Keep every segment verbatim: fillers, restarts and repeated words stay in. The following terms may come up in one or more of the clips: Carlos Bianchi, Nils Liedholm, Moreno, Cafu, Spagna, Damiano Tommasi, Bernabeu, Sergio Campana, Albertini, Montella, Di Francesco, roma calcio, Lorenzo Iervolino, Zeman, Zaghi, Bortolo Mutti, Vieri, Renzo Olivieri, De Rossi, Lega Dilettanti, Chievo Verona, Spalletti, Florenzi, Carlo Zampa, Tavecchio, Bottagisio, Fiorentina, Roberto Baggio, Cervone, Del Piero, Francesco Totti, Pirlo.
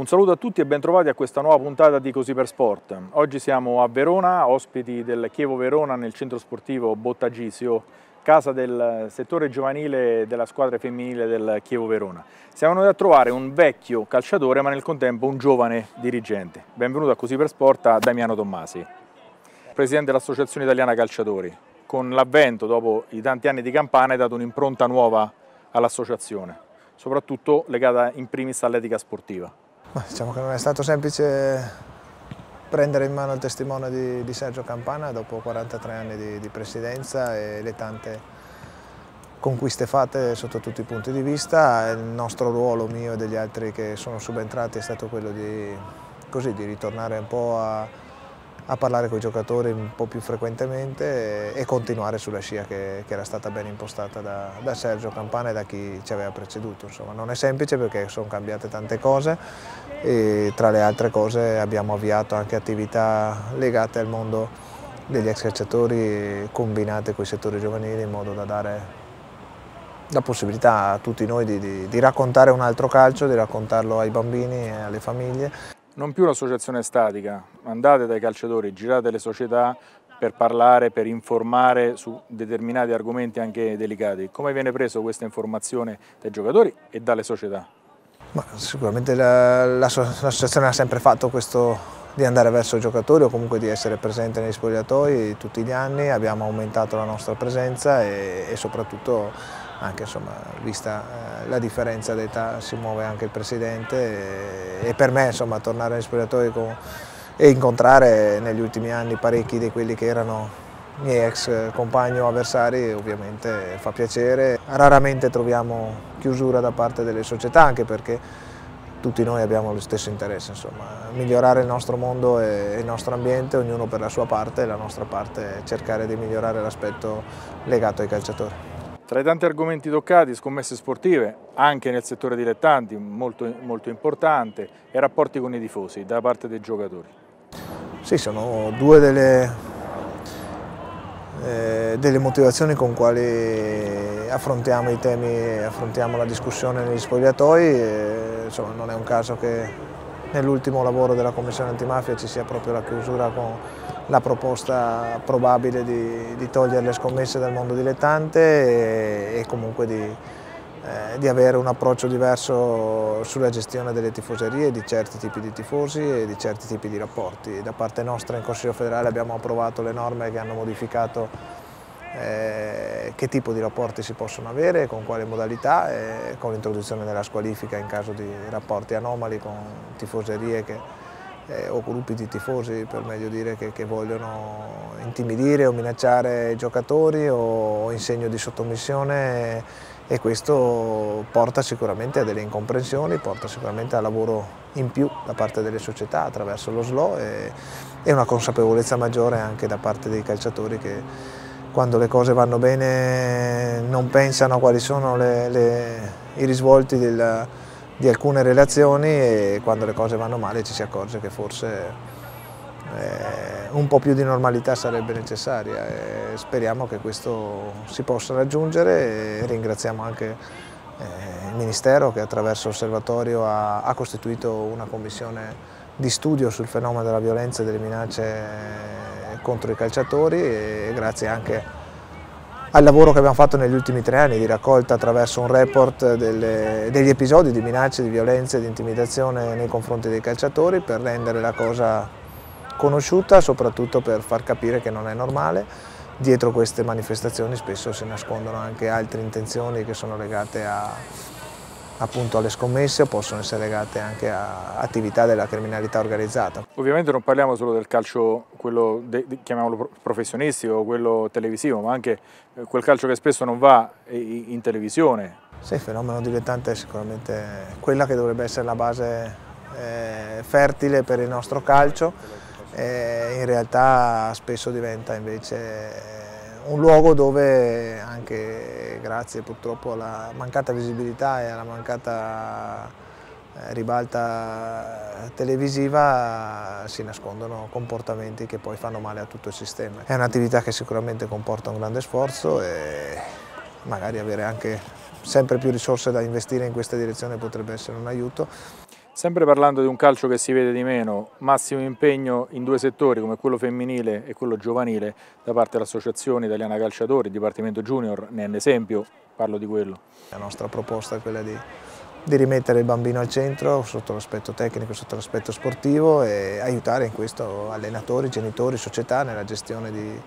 Un saluto a tutti e bentrovati a questa nuova puntata di Così per Sport. Oggi siamo a Verona, ospiti del Chievo Verona nel centro sportivo Bottagisio, casa del settore giovanile della squadra femminile del Chievo Verona. Siamo noi a trovare un vecchio calciatore ma nel contempo un giovane dirigente. Benvenuto a Così per Sport a Damiano Tommasi, presidente dell'Associazione Italiana Calciatori. Con l'avvento, dopo i tanti anni di Campana, è dato un'impronta nuova all'associazione, soprattutto legata in primis all'etica sportiva. Ma diciamo che non è stato semplice prendere in mano il testimone di, di Sergio Campana dopo quarantatré anni di, di presidenza e le tante conquiste fatte sotto tutti i punti di vista. Il nostro ruolo, mio e degli altri che sono subentrati, è stato quello di, così, di ritornare un po' a, a parlare con i giocatori un po' più frequentemente e, e continuare sulla scia che, che era stata ben impostata da, da Sergio Campana e da chi ci aveva preceduto. Insomma, non è semplice perché sono cambiate tante cose. E tra le altre cose abbiamo avviato anche attività legate al mondo degli ex calciatori combinate con i settori giovanili, in modo da dare la possibilità a tutti noi di, di, di raccontare un altro calcio, di raccontarlo ai bambini e alle famiglie. Non più un'associazione statica, andate dai calciatori, girate le società per parlare, per informare su determinati argomenti anche delicati. Come viene preso questa informazione dai giocatori e dalle società? Ma sicuramente l'associazione ha sempre fatto questo di andare verso i giocatori o comunque di essere presente negli spogliatoi tutti gli anni. Abbiamo aumentato la nostra presenza e, e soprattutto, anche insomma, vista la differenza d'età, si muove anche il presidente e, e per me, insomma, tornare negli spogliatoi con, e incontrare negli ultimi anni parecchi di quelli che erano miei ex compagni o avversari ovviamente fa piacere. Raramente troviamo chiusura da parte delle società, anche perché tutti noi abbiamo lo stesso interesse, insomma, migliorare il nostro mondo e il nostro ambiente, ognuno per la sua parte, e la nostra parte è cercare di migliorare l'aspetto legato ai calciatori. Tra i tanti argomenti toccati, scommesse sportive, anche nel settore dilettanti, molto, molto importante, e rapporti con i tifosi da parte dei giocatori. Sì, sono due delle Eh, delle motivazioni con quali affrontiamo i temi, affrontiamo la discussione negli spogliatoi. E, insomma, non è un caso che nell'ultimo lavoro della Commissione Antimafia ci sia proprio la chiusura con la proposta probabile di, di togliere le scommesse dal mondo dilettante e, e comunque di, eh, di avere un approccio diverso sulla gestione delle tifoserie, di certi tipi di tifosi e di certi tipi di rapporti. Da parte nostra in Consiglio federale abbiamo approvato le norme che hanno modificato eh, che tipo di rapporti si possono avere, con quale modalità, e con l'introduzione della squalifica in caso di rapporti anomali con tifoserie che, eh, o gruppi di tifosi, per meglio dire, che, che vogliono intimidire o minacciare i giocatori o in segno di sottomissione. Eh, E questo porta sicuramente a delle incomprensioni, porta sicuramente a lavoro in più da parte delle società attraverso lo S L O e, e una consapevolezza maggiore anche da parte dei calciatori che, quando le cose vanno bene, non pensano a quali sono le, le, i risvolti del, di alcune relazioni, e quando le cose vanno male ci si accorge che forse Eh, un po' più di normalità sarebbe necessaria. Eh, speriamo che questo si possa raggiungere e ringraziamo anche eh, il Ministero che attraverso l'osservatorio ha, ha costituito una commissione di studio sul fenomeno della violenza e delle minacce eh, contro i calciatori, e grazie anche al lavoro che abbiamo fatto negli ultimi tre anni di raccolta attraverso un report delle, degli episodi di minacce, di violenza e di intimidazione nei confronti dei calciatori, per rendere la cosa conosciuta, soprattutto per far capire che non è normale. Dietro queste manifestazioni spesso si nascondono anche altre intenzioni che sono legate a, appunto, alle scommesse, o possono essere legate anche a attività della criminalità organizzata. Ovviamente non parliamo solo del calcio, quello de, chiamiamolo professionistico, quello televisivo, ma anche quel calcio che spesso non va in televisione. Sì, il fenomeno dilettante è sicuramente quella che dovrebbe essere la base eh, fertile per il nostro calcio. Eh, in realtà spesso diventa invece eh, un luogo dove, anche grazie purtroppo alla mancata visibilità e alla mancata eh, ribalta televisiva, si nascondono comportamenti che poi fanno male a tutto il sistema. È un'attività che sicuramente comporta un grande sforzo e magari avere anche sempre più risorse da investire in questa direzione potrebbe essere un aiuto. Sempre parlando di un calcio che si vede di meno, massimo impegno in due settori come quello femminile e quello giovanile da parte dell'Associazione Italiana Calciatori, il Dipartimento Junior ne è un esempio, parlo di quello. La nostra proposta è quella di, di rimettere il bambino al centro sotto l'aspetto tecnico, sotto l'aspetto sportivo e aiutare in questo allenatori, genitori, società nella gestione di,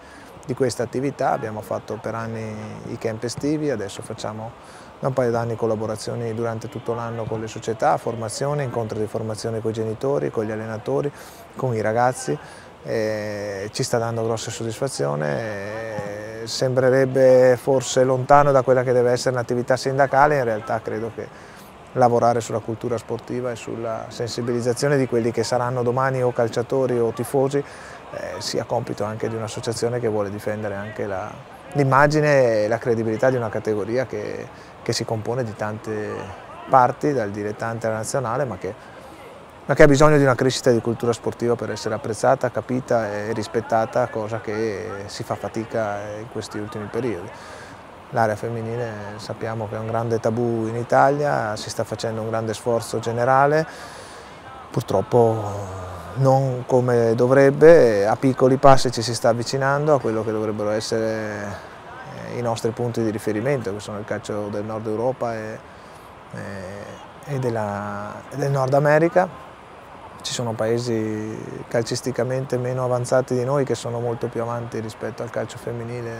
di questa attività. Abbiamo fatto per anni i camp estivi, adesso facciamo da un paio d'anni collaborazioni durante tutto l'anno con le società, formazione, incontri di formazione con i genitori, con gli allenatori, con i ragazzi, e ci sta dando grossa soddisfazione, e sembrerebbe forse lontano da quella che deve essere un'attività sindacale, in realtà credo che lavorare sulla cultura sportiva e sulla sensibilizzazione di quelli che saranno domani o calciatori o tifosi eh, sia compito anche di un'associazione che vuole difendere anche l'immagine e la credibilità di una categoria che che si compone di tante parti, dal dilettante alla nazionale, ma che, ma che ha bisogno di una crescita di cultura sportiva per essere apprezzata, capita e rispettata, cosa che si fa fatica in questi ultimi periodi. L'area femminile sappiamo che è un grande tabù in Italia, si sta facendo un grande sforzo generale, purtroppo non come dovrebbe, a piccoli passi ci si sta avvicinando a quello che dovrebbero essere i nostri punti di riferimento, che sono il calcio del Nord Europa e, e, e, della, e del Nord America. Ci sono paesi calcisticamente meno avanzati di noi che sono molto più avanti rispetto al calcio femminile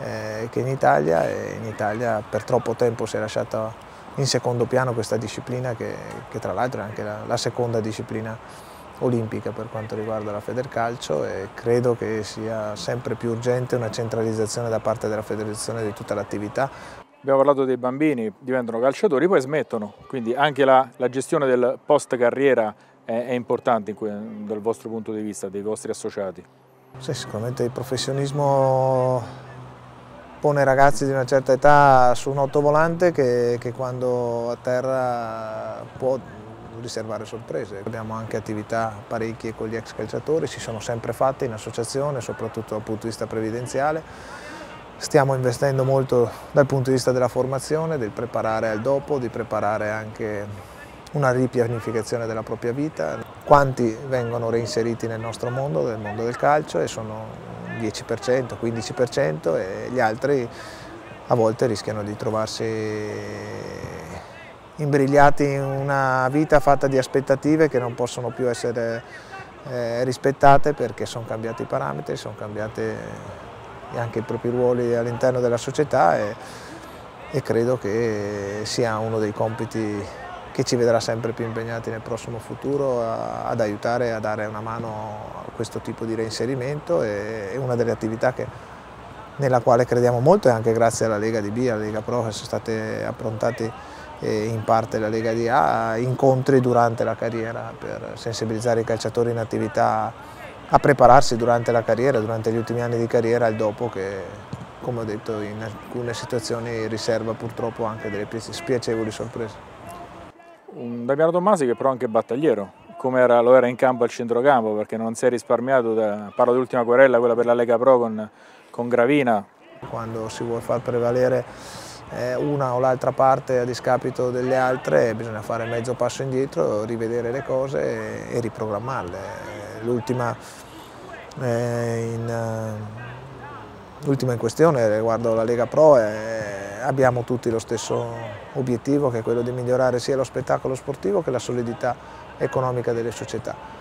eh, che in Italia, e in Italia per troppo tempo si è lasciata in secondo piano questa disciplina che, che tra l'altro è anche la, la seconda disciplina olimpica per quanto riguarda la Federcalcio, e credo che sia sempre più urgente una centralizzazione da parte della federazione di tutta l'attività. Abbiamo parlato dei bambini, diventano calciatori, poi smettono, quindi anche la, la gestione del post carriera è, è importante in, dal vostro punto di vista, dei vostri associati. Sì, sicuramente il professionismo pone ragazzi di una certa età su un ottovolante che, che quando a terra può riservare sorprese. Abbiamo anche attività parecchie con gli ex calciatori, si sono sempre fatte in associazione, soprattutto dal punto di vista previdenziale. Stiamo investendo molto dal punto di vista della formazione, del preparare al dopo, di preparare anche una ripianificazione della propria vita. Quanti vengono reinseriti nel nostro mondo, nel mondo del calcio, e sono il dieci per cento, quindici per cento, e gli altri a volte rischiano di trovarsi imbrigliati in una vita fatta di aspettative che non possono più essere eh, rispettate, perché sono cambiati i parametri, sono cambiati anche i propri ruoli all'interno della società, e, e credo che sia uno dei compiti che ci vedrà sempre più impegnati nel prossimo futuro a, ad aiutare, a dare una mano a questo tipo di reinserimento. E, è una delle attività che, nella quale crediamo molto, e anche grazie alla Lega di B, alla Lega Pro, che sono state approntati in parte la Lega di A, incontri durante la carriera per sensibilizzare i calciatori in attività a prepararsi durante la carriera, durante gli ultimi anni di carriera, al dopo che, come ho detto, in alcune situazioni riserva purtroppo anche delle spiacevoli sorprese. Un Damiano Tommasi che però è anche battagliero, come era, lo era in campo al centrocampo, perché non si è risparmiato, da, parlo dell'ultima querella, quella per la Lega Pro con, con Gravina. Quando si vuole far prevalere una o l'altra parte a discapito delle altre, bisogna fare mezzo passo indietro, rivedere le cose e riprogrammarle. L'ultima in, in questione riguardo la Lega Pro, è, abbiamo tutti lo stesso obiettivo, che è quello di migliorare sia lo spettacolo sportivo che la solidità economica delle società.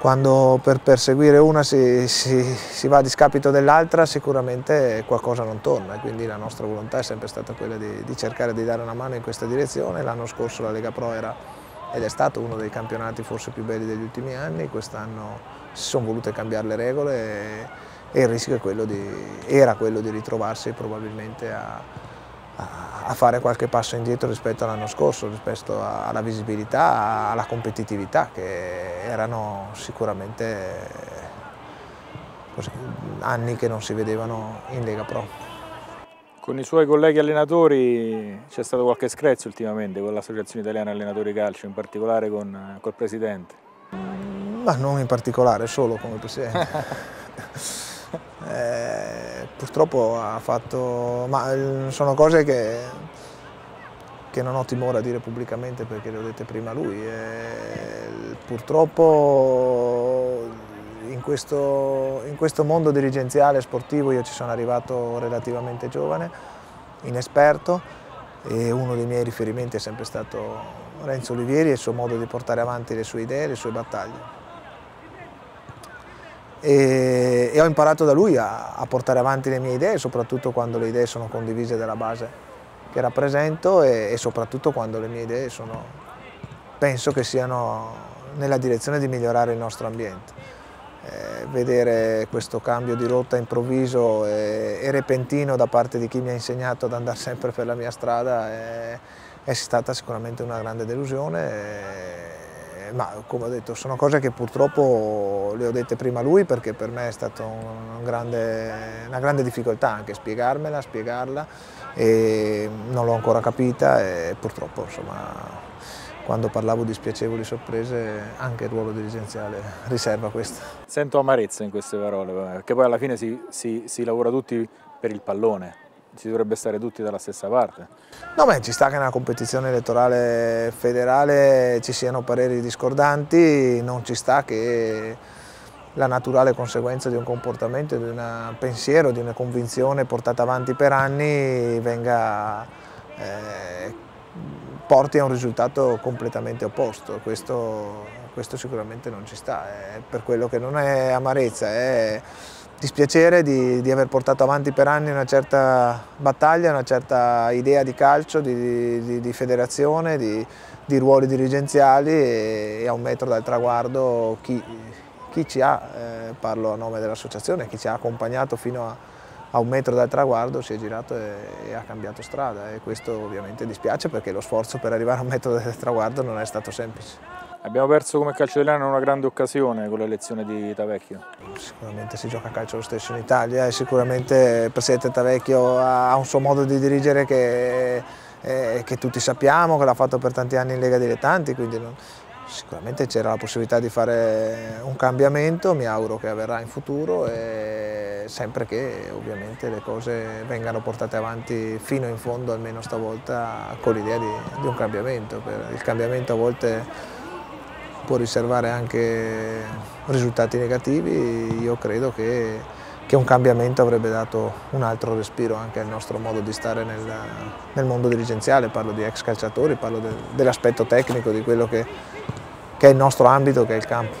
Quando per perseguire una si, si, si va a discapito dell'altra, sicuramente qualcosa non torna, quindi la nostra volontà è sempre stata quella di, di cercare di dare una mano in questa direzione. L'anno scorso la Lega Pro era ed è stato uno dei campionati forse più belli degli ultimi anni, quest'anno si sono volute cambiare le regole e, e il rischio è quello di, era quello di ritrovarsi probabilmente a... a fare qualche passo indietro rispetto all'anno scorso, rispetto alla visibilità, alla competitività, che erano sicuramente così, anni che non si vedevano in Lega Pro. Con i suoi colleghi allenatori c'è stato qualche screzio ultimamente con l'Associazione Italiana Allenatori Calcio, in particolare con col Presidente? Ma non in particolare, solo con il Presidente. Eh, purtroppo ha fatto, ma sono cose che, che non ho timore a dire pubblicamente perché le ho dette prima a lui. E purtroppo in questo, in questo mondo dirigenziale sportivo io ci sono arrivato relativamente giovane, inesperto, e uno dei miei riferimenti è sempre stato Renzo Olivieri e il suo modo di portare avanti le sue idee, le sue battaglie. E, e ho imparato da lui a, a portare avanti le mie idee, soprattutto quando le idee sono condivise dalla base che rappresento e, e soprattutto quando le mie idee sono, penso che siano nella direzione di migliorare il nostro ambiente. Eh, vedere questo cambio di rotta improvviso e, e repentino da parte di chi mi ha insegnato ad andare sempre per la mia strada è, è stata sicuramente una grande delusione, e, ma come ho detto sono cose che purtroppo le ho dette prima a lui perché per me è stata un, un grande, una grande difficoltà anche spiegarmela, spiegarla, e non l'ho ancora capita, e purtroppo insomma quando parlavo di spiacevoli sorprese anche il ruolo dirigenziale riserva questo. Sento amarezza in queste parole, perché poi alla fine si, si, si lavora tutti per il pallone, si dovrebbe stare tutti dalla stessa parte. No, beh, ci sta che nella competizione elettorale federale ci siano pareri discordanti, non ci sta che la naturale conseguenza di un comportamento, di un pensiero, di una convinzione portata avanti per anni venga, eh, porti a un risultato completamente opposto. Questo, questo sicuramente non ci sta, è per quello che non è amarezza, è dispiacere di, di aver portato avanti per anni una certa battaglia, una certa idea di calcio, di, di, di federazione, di, di ruoli dirigenziali, e, e a un metro dal traguardo chi, chi ci ha, eh, parlo a nome dell'associazione, chi ci ha accompagnato fino a, a un metro dal traguardo si è girato e, e ha cambiato strada, e questo ovviamente dispiace perché lo sforzo per arrivare a un metro dal traguardo non è stato semplice. Abbiamo perso come calcio italiano una grande occasione con l'elezione di Tavecchio. Sicuramente si gioca a calcio lo stesso in Italia e sicuramente il presidente Tavecchio ha un suo modo di dirigere che, eh, che tutti sappiamo, che l'ha fatto per tanti anni in Lega Dilettanti, quindi non, sicuramente c'era la possibilità di fare un cambiamento, mi auguro che avverrà in futuro, e sempre che ovviamente le cose vengano portate avanti fino in fondo, almeno stavolta, con l'idea di, di un cambiamento. Il cambiamento a volte può riservare anche risultati negativi, io credo che, che un cambiamento avrebbe dato un altro respiro anche al nostro modo di stare nel, nel mondo dirigenziale, parlo di ex calciatori, parlo de, dell'aspetto tecnico, di quello che, che è il nostro ambito, che è il campo.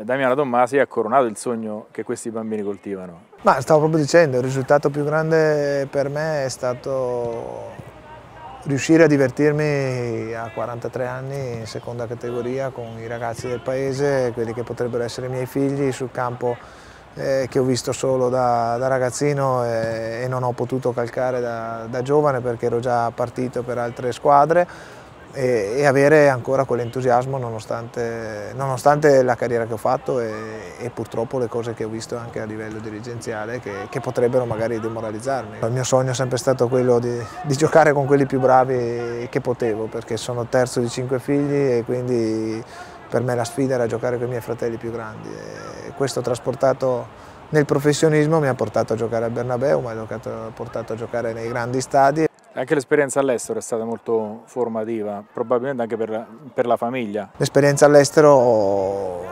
Damiano Tommasi ha coronato il sogno che questi bambini coltivano. Ma stavo proprio dicendo, il risultato più grande per me è stato riuscire a divertirmi a quarantatré anni in seconda categoria con i ragazzi del paese, quelli che potrebbero essere i miei figli, sul campo eh, che ho visto solo da, da ragazzino e, e non ho potuto calcare da, da giovane perché ero già partito per altre squadre, e, e avere ancora quell'entusiasmo nonostante, nonostante la carriera che ho fatto e, e purtroppo le cose che ho visto anche a livello dirigenziale che, che potrebbero magari demoralizzarmi. Il mio sogno è sempre stato quello di, di giocare con quelli più bravi che potevo, perché sono terzo di cinque figli e quindi per me la sfida era giocare con i miei fratelli più grandi, e questo trasportato nel professionismo mi ha portato a giocare al Bernabeu, mi ha portato a giocare nei grandi stadi. Anche l'esperienza all'estero è stata molto formativa, probabilmente anche per, per la famiglia. L'esperienza all'estero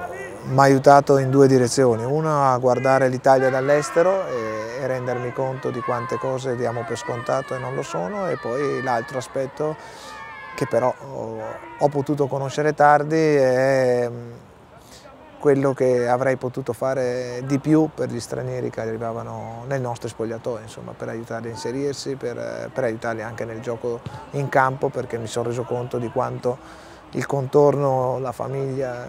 mi ha aiutato in due direzioni, una a guardare l'Italia dall'estero e, e rendermi conto di quante cose diamo per scontato e non lo sono, e poi l'altro aspetto che però ho, ho potuto conoscere tardi è quello che avrei potuto fare di più per gli stranieri che arrivavano nel nostro spogliatoio, insomma, per aiutarli a inserirsi, per, per aiutarli anche nel gioco in campo, perché mi sono reso conto di quanto il contorno, la famiglia,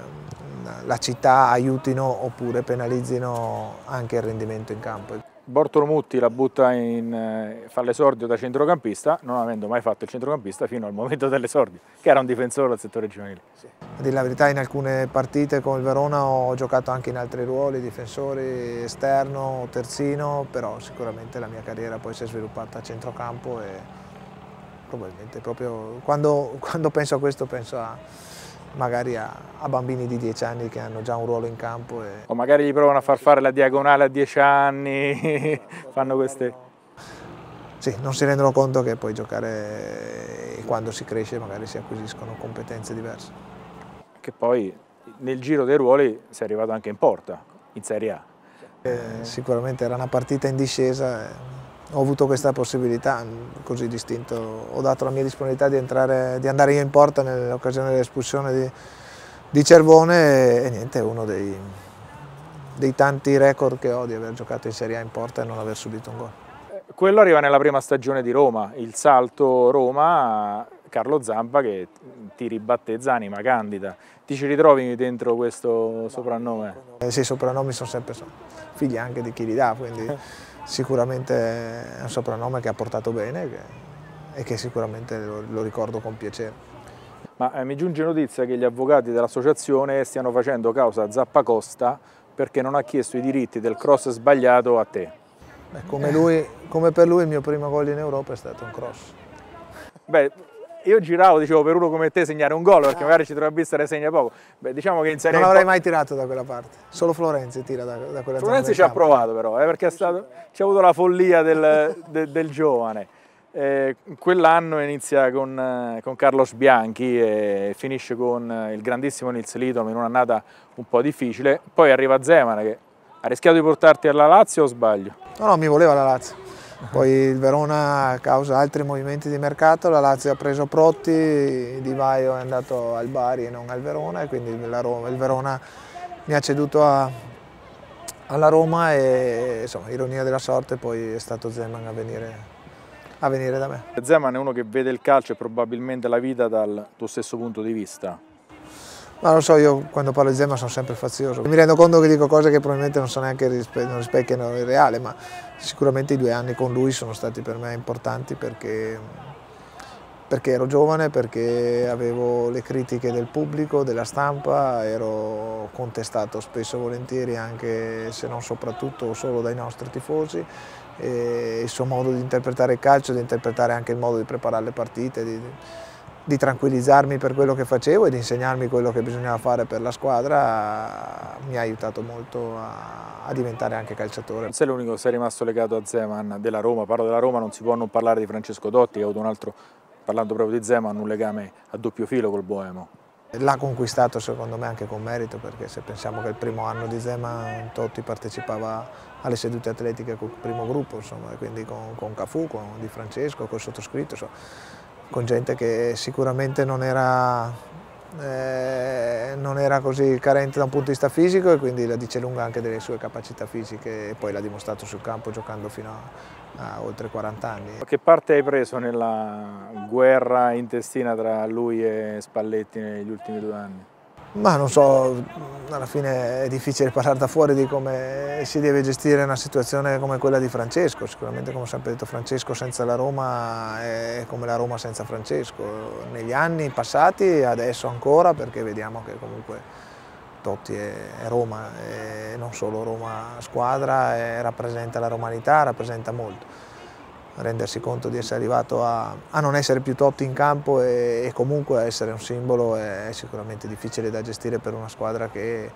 la città aiutino oppure penalizzino anche il rendimento in campo. Bortolo Mutti la butta in, fa l'esordio da centrocampista, non avendo mai fatto il centrocampista fino al momento dell'esordio, che era un difensore al settore giovanile. Sì. A dire la verità, in alcune partite con il Verona ho giocato anche in altri ruoli, difensori, esterno, terzino, però sicuramente la mia carriera poi si è sviluppata a centrocampo e probabilmente proprio quando, quando penso a questo penso a... magari a, a bambini di dieci anni che hanno già un ruolo in campo. E... o magari gli provano a far fare la diagonale a dieci anni, fanno queste... sì, non si rendono conto che poi giocare, e quando si cresce magari si acquisiscono competenze diverse. Che poi nel giro dei ruoli sei arrivato anche in porta, in Serie A. Eh, sicuramente era una partita in discesa, eh, ho avuto questa possibilità, così distinto, ho dato la mia disponibilità di, entrare, di andare io in porta nell'occasione dell'espulsione di, di Cervone e, e niente, è uno dei, dei tanti record che ho di aver giocato in Serie A in porta e non aver subito un gol. Quello arriva nella prima stagione di Roma, il salto Roma, Carlo Zampa che ti ribattezza Anima Candida. Ti ci ritrovi dentro questo soprannome? Eh sì, i soprannomi sono sempre sono figli anche di chi li dà, quindi sicuramente è un soprannome che ha portato bene che, e che sicuramente lo, lo ricordo con piacere. Ma eh, mi giunge notizia che gli avvocati dell'associazione stiano facendo causa a Zappacosta perché non ha chiesto i diritti del cross sbagliato a te. Beh, come, lui, come per lui il mio primo gol in Europa è stato un cross. Beh, io giravo, dicevo, per uno come te segnare un gol, perché magari ci dovrebbe essere segna poco. Beh, diciamo che in Serie A... Non avrei mai tirato da quella parte, solo Florenzi tira da, da quella Florenzi zona. Florenzi ci ha provato però, eh, perché è stato, ci ha avuto la follia del, de, del giovane. Eh, Quell'anno inizia con, con Carlos Bianchi e finisce con il grandissimo Nils Liedholm in un'annata un po' difficile. Poi arriva Zeman che... Ha rischiato di portarti alla Lazio o sbaglio? No, no, mi voleva la Lazio. Poi il Verona causa altri movimenti di mercato, la Lazio ha preso Protti, Di Vaio è andato al Bari e non al Verona, e quindi la Roma, il Verona mi ha ceduto a, alla Roma e, insomma, ironia della sorte, poi è stato Zeman a venire, a venire da me. Zeman è uno che vede il calcio e probabilmente la vita dal tuo stesso punto di vista. Ma lo so, io quando parlo di Zeman sono sempre fazioso, mi rendo conto che dico cose che probabilmente non, so neanche rispe non rispecchiano il reale, ma sicuramente i due anni con lui sono stati per me importanti perché, perché ero giovane, perché avevo le critiche del pubblico, della stampa, ero contestato spesso e volentieri anche se non soprattutto solo dai nostri tifosi, e il suo modo di interpretare il calcio, di interpretare anche il modo di preparare le partite, di, di tranquillizzarmi per quello che facevo e di insegnarmi quello che bisognava fare per la squadra mi ha aiutato molto a, a diventare anche calciatore. Non sei l'unico che sei rimasto legato a Zeman della Roma, parlo della Roma, non si può non parlare di Francesco Totti, che ha avuto un altro, parlando proprio di Zeman, un legame a doppio filo col Boemo. L'ha conquistato secondo me anche con merito, perché se pensiamo che il primo anno di Zeman Totti partecipava alle sedute atletiche col primo gruppo, insomma, quindi con, con Cafu, con Di Francesco, col sottoscritto, insomma, con gente che sicuramente non era, eh, non era così carente da un punto di vista fisico e quindi la dice lunga anche delle sue capacità fisiche e poi l'ha dimostrato sul campo giocando fino a, a oltre quaranta anni. Che parte hai preso nella guerra intestina tra lui e Spalletti negli ultimi due anni? Ma non so, alla fine è difficile parlare da fuori di come si deve gestire una situazione come quella di Francesco, sicuramente come ho sempre detto Francesco senza la Roma è come la Roma senza Francesco, negli anni passati e adesso ancora perché vediamo che comunque Totti è Roma, è non solo Roma squadra, è, rappresenta la romanità, rappresenta molto. Rendersi conto di essere arrivato a, a non essere più Totti in campo e, e comunque essere un simbolo è, è sicuramente difficile da gestire per una squadra che,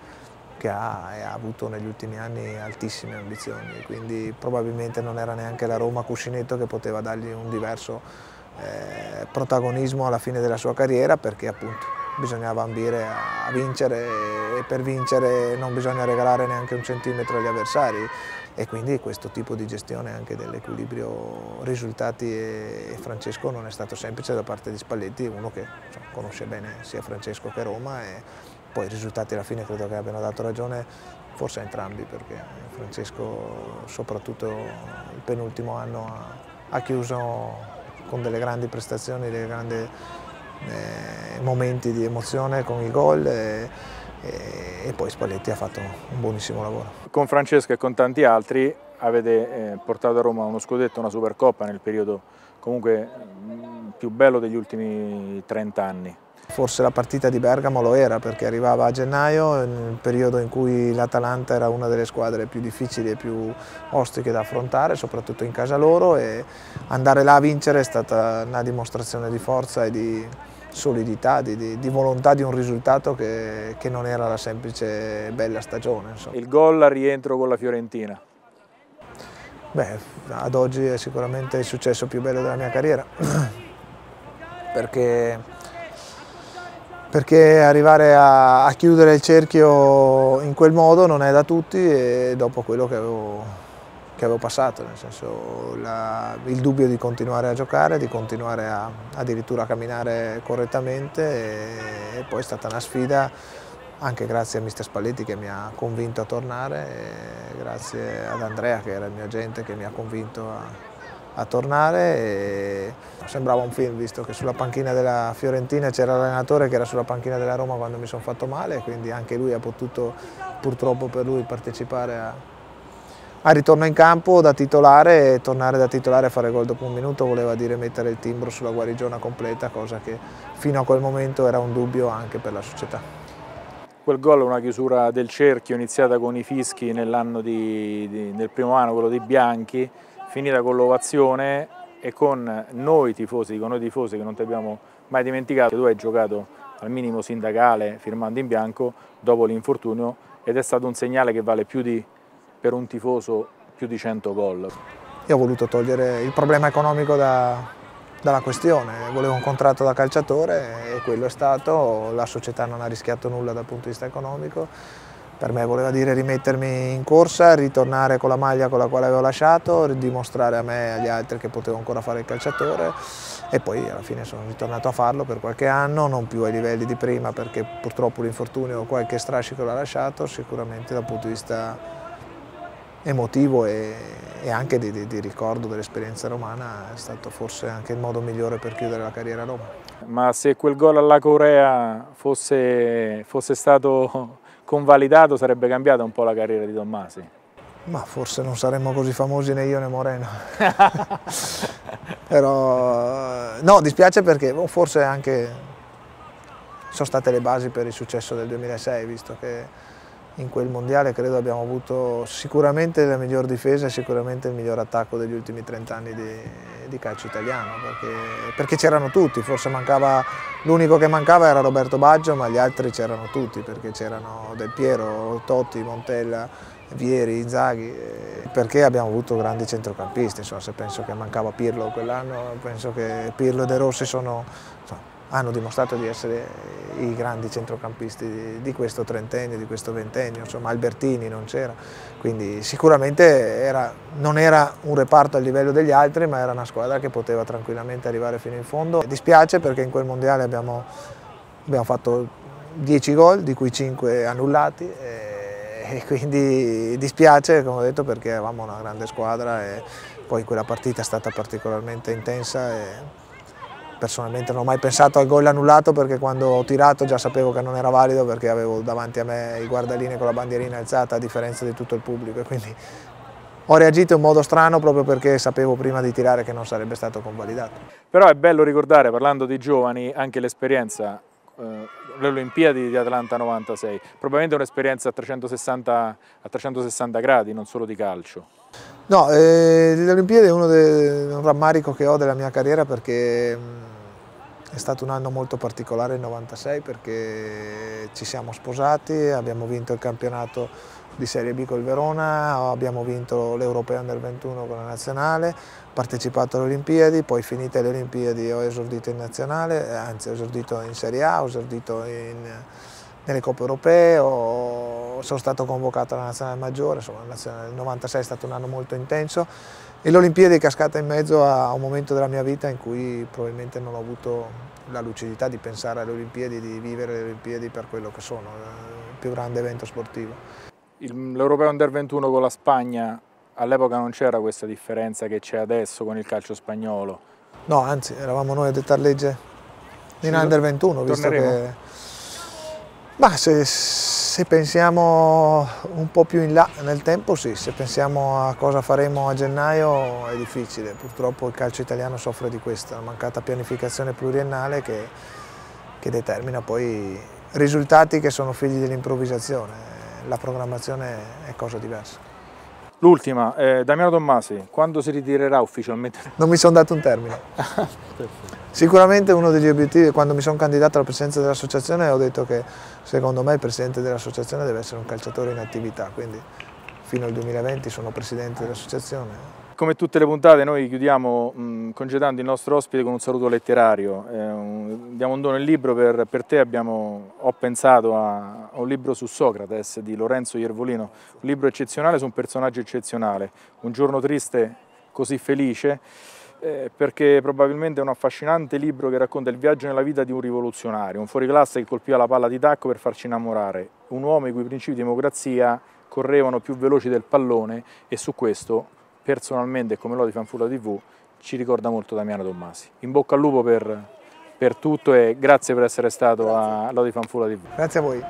che ha, e ha avuto negli ultimi anni altissime ambizioni e quindi probabilmente non era neanche la Roma cuscinetto che poteva dargli un diverso eh, protagonismo alla fine della sua carriera perché appunto bisognava ambire a vincere e per vincere non bisogna regalare neanche un centimetro agli avversari e quindi questo tipo di gestione anche dell'equilibrio risultati e Francesco non è stato semplice da parte di Spalletti, uno che insomma, conosce bene sia Francesco che Roma e poi i risultati alla fine credo che abbiano dato ragione forse a entrambi perché Francesco soprattutto il penultimo anno ha chiuso con delle grandi prestazioni, delle grandi Eh, momenti di emozione con i gol e, e, e poi Spalletti ha fatto un buonissimo lavoro. Con Francesco e con tanti altri avete eh, portato a Roma uno scudetto, una Supercoppa nel periodo comunque mh, più bello degli ultimi trenta anni. Forse la partita di Bergamo lo era perché arrivava a gennaio, nel periodo in cui l'Atalanta era una delle squadre più difficili e più ostiche da affrontare, soprattutto in casa loro e andare là a vincere è stata una dimostrazione di forza e di solidità, di, di, di volontà di un risultato che, che non era la semplice bella stagione. Insomma. Il gol al rientro con la Fiorentina? Beh, ad oggi è sicuramente il successo più bello della mia carriera, perché, perché arrivare a, a chiudere il cerchio in quel modo non è da tutti, e dopo quello che avevo, che avevo passato, nel senso la, il dubbio di continuare a giocare, di continuare a, addirittura a camminare correttamente, e, e poi è stata una sfida. Anche grazie a mister Spalletti che mi ha convinto a tornare, e grazie ad Andrea che era il mio agente che mi ha convinto a, a tornare. E sembrava un film, visto che sulla panchina della Fiorentina c'era l'allenatore che era sulla panchina della Roma quando mi sono fatto male, quindi anche lui ha potuto, purtroppo per lui, partecipare a, a ritorno in campo da titolare, e tornare da titolare a fare gol dopo un minuto voleva dire mettere il timbro sulla guarigione completa, cosa che fino a quel momento era un dubbio anche per la società. Quel gol è una chiusura del cerchio iniziata con i fischi nell'anno di, di, nel primo anno, quello dei Bianchi, finita con l'ovazione e con noi tifosi, con noi tifosi che non ti abbiamo mai dimenticato. Tu hai giocato al minimo sindacale firmando in bianco dopo l'infortunio, ed è stato un segnale che vale più di, per un tifoso, più di cento gol. Io ho voluto togliere il problema economico da... dalla questione, volevo un contratto da calciatore e quello è stato, la società non ha rischiato nulla dal punto di vista economico, per me voleva dire rimettermi in corsa, ritornare con la maglia con la quale avevo lasciato, dimostrare a me e agli altri che potevo ancora fare il calciatore, e poi alla fine sono ritornato a farlo per qualche anno, non più ai livelli di prima perché purtroppo l'infortunio o qualche strascico l'ha lasciato, sicuramente dal punto di vista emotivo e e anche di, di, di ricordo dell'esperienza romana è stato forse anche il modo migliore per chiudere la carriera a Roma. Ma se quel gol alla Corea fosse, fosse stato convalidato, sarebbe cambiata un po' la carriera di Tommasi? Ma forse non saremmo così famosi né io né Moreno. Però no, dispiace perché forse anche sono state le basi per il successo del duemilasei, visto che in quel mondiale credo abbiamo avuto sicuramente la miglior difesa e sicuramente il miglior attacco degli ultimi trenta anni di, di calcio italiano, perché, perché c'erano tutti, forse mancava, l'unico che mancava era Roberto Baggio, ma gli altri c'erano tutti, perché c'erano Del Piero, Totti, Montella, Vieri, Zaghi, perché abbiamo avuto grandi centrocampisti, insomma, se penso che mancava Pirlo quell'anno, penso che Pirlo e De Rossi sono, insomma, hanno dimostrato di essere i grandi centrocampisti di questo trentennio, di questo ventennio, insomma Albertini non c'era, quindi sicuramente era, non era un reparto a livello degli altri, ma era una squadra che poteva tranquillamente arrivare fino in fondo. Mi dispiace perché in quel mondiale abbiamo, abbiamo fatto dieci gol, di cui cinque annullati, e, e quindi dispiace, come ho detto, perché avevamo una grande squadra e poi quella partita è stata particolarmente intensa. E, personalmente non ho mai pensato al gol annullato, perché quando ho tirato già sapevo che non era valido, perché avevo davanti a me i guardaline con la bandierina alzata a differenza di tutto il pubblico, e quindi ho reagito in modo strano proprio perché sapevo prima di tirare che non sarebbe stato convalidato. Però è bello ricordare, parlando di giovani, anche l'esperienza, eh, le Olimpiadi di Atlanta novantasei, probabilmente un'esperienza a trecentosessanta gradi, non solo di calcio. No, eh, le Olimpiadi è uno de, un rammarico che ho della mia carriera, perché è stato un anno molto particolare il novantasei, perché ci siamo sposati, abbiamo vinto il campionato di Serie B col Verona, abbiamo vinto l'Europeo Under ventuno con la Nazionale, partecipato alle Olimpiadi, poi finite le Olimpiadi ho esordito in Nazionale, anzi ho esordito in Serie A, ho esordito in, nelle Coppe Europee, ho, sono stato convocato alla Nazionale Maggiore, insomma la Nazionale, il novantasei è stato un anno molto intenso, e l'Olimpiade è cascata in mezzo a un momento della mia vita in cui probabilmente non ho avuto la lucidità di pensare alle Olimpiadi, di vivere le Olimpiadi per quello che sono, il più grande evento sportivo. L'Europeo Under ventuno con la Spagna, all'epoca non c'era questa differenza che c'è adesso con il calcio spagnolo? No, anzi, eravamo noi a dettar legge in Under ventuno, visto che... Ma se, se pensiamo un po' più in là nel tempo sì, se pensiamo a cosa faremo a gennaio è difficile, purtroppo il calcio italiano soffre di questa mancata pianificazione pluriennale che, che determina poi risultati che sono figli dell'improvvisazione, la programmazione è cosa diversa. L'ultima, eh, Damiano Tommasi, quando si ritirerà ufficialmente? Non mi sono dato un termine. Sicuramente uno degli obiettivi, quando mi sono candidato alla presidenza dell'associazione ho detto che secondo me il presidente dell'associazione deve essere un calciatore in attività, quindi fino al duemilaventi sono presidente dell'associazione. come tutte le puntate noi chiudiamo mh, congedando il nostro ospite con un saluto letterario. Eh, un, diamo un dono in libro per, per te, abbiamo, ho pensato a, a un libro su Socrate di Lorenzo Iervolino, un libro eccezionale su un personaggio eccezionale, un giorno triste così felice, eh, perché probabilmente è un affascinante libro che racconta il viaggio nella vita di un rivoluzionario, un fuoriclasse che colpiva la palla di tacco per farci innamorare, un uomo i cui principi di democrazia correvano più veloci del pallone, e su questo personalmente, come Lodi Fanfulla tivù, ci ricorda molto Damiano Tommasi. In bocca al lupo per, per tutto, e grazie per essere stato grazie. a Lodi Fanfulla tivù. Grazie a voi.